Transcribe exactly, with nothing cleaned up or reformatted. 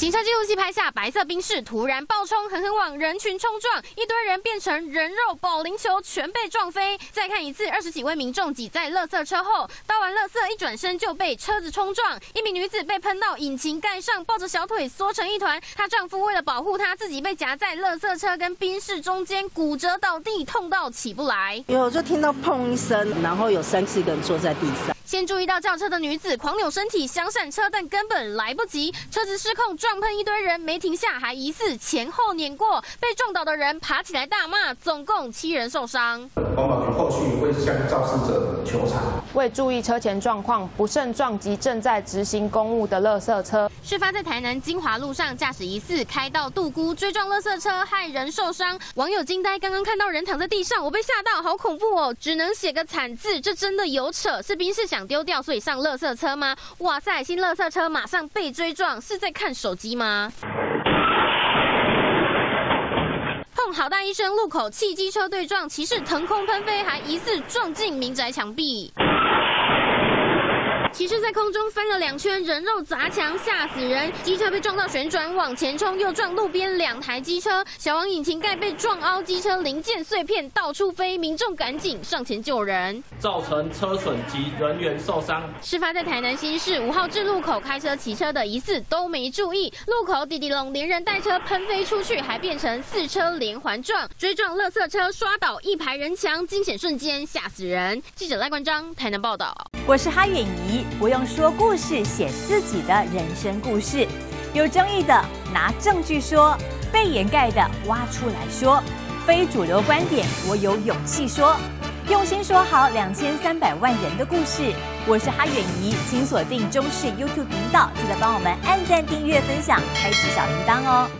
行车记录器拍下白色宾士突然暴冲，狠狠往人群冲撞，一堆人变成人肉保龄球，全被撞飞。再看一次，二十几位民众挤在垃圾车后，倒完垃圾一转身就被车子冲撞，一名女子被喷到引擎盖上，抱着小腿缩成一团。她丈夫为了保护她，自己被夹在垃圾车跟宾士中间，骨折倒地，痛到起不来。因为我就听到砰一声，然后有三四个人坐在地上。 先注意到轿车的女子狂扭身体想闪车，但根本来不及，车子失控撞喷一堆人，没停下，还疑似前后碾过。被撞倒的人爬起来大骂，总共七人受伤。环保局后续会向肇事者求偿。未注意车前状况，不慎撞击正在执行公务的垃圾车。事发在台南金华路上，驾驶疑似开到杜姑追撞垃圾车，害人受伤。网友惊呆，刚刚看到人躺在地上，我被吓到，好恐怖哦！只能写个惨字，这真的有扯，是宾士想 丢掉，所以上垃圾车吗？哇塞，新垃圾车马上被追撞，是在看手机吗？ 碰好大一声，路口汽机车对撞，骑士腾空喷飞，还疑似撞进民宅墙壁。 骑士在空中翻了两圈，人肉砸墙，吓死人！机车被撞到旋转往前冲，又撞路边两台机车，小王引擎盖被撞凹，机车零件碎片到处飞，民众赶紧上前救人，造成车损及人员受伤。事发在台南新市五号志路口，开车骑车的疑似都没注意，路口滴滴龙连人带车喷飞出去，还变成四车连环撞，追撞垃圾车，刷倒一排人墙，惊险瞬间吓死人。记者赖冠章台南报道。我是哈远仪。 不用说故事，写自己的人生故事。有争议的拿证据说，被掩盖的挖出来说，非主流观点我有勇气说，用心说好两千三百万人的故事。我是哈远仪，请锁定中视 YouTube 频道，记得帮我们按赞、订阅、分享，开启小铃铛哦。